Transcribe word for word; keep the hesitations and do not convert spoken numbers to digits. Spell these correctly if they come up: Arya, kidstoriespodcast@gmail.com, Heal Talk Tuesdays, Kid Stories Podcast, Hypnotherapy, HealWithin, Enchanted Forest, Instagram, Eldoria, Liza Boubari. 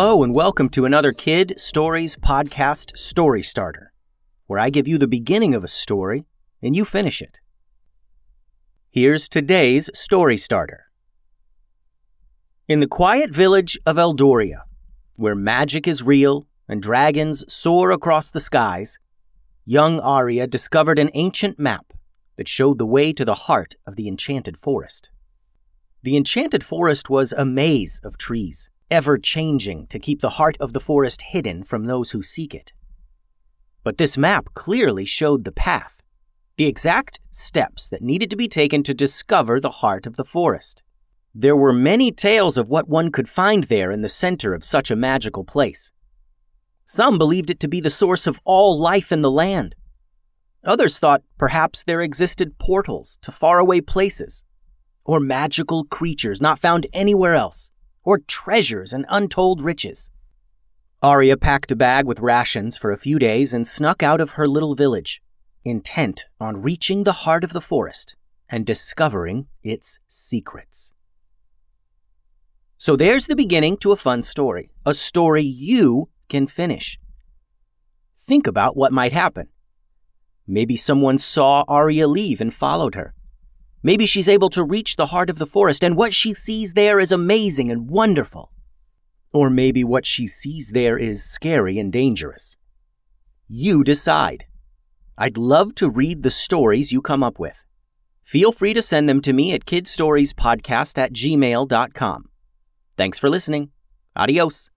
Hello and welcome to another Kid Stories Podcast Story Starter, where I give you the beginning of a story and you finish it. Here's today's Story Starter. In the quiet village of Eldoria, where magic is real and dragons soar across the skies, young Arya discovered an ancient map that showed the way to the heart of the Enchanted Forest. The Enchanted Forest was a maze of trees, ever-changing to keep the heart of the forest hidden from those who seek it. But this map clearly showed the path, the exact steps that needed to be taken to discover the heart of the forest. There were many tales of what one could find there in the center of such a magical place. Some believed it to be the source of all life in the land. Others thought perhaps there existed portals to faraway places, or magical creatures not found anywhere else, or treasures and untold riches. Arya packed a bag with rations for a few days and snuck out of her little village, intent on reaching the heart of the forest and discovering its secrets. So there's the beginning to a fun story, a story you can finish. Think about what might happen. Maybe someone saw Arya leave and followed her. Maybe she's able to reach the heart of the forest, and what she sees there is amazing and wonderful. Or maybe what she sees there is scary and dangerous. You decide. I'd love to read the stories you come up with. Feel free to send them to me at kidstoriespodcast at gmail dot com. Thanks for listening. Adios.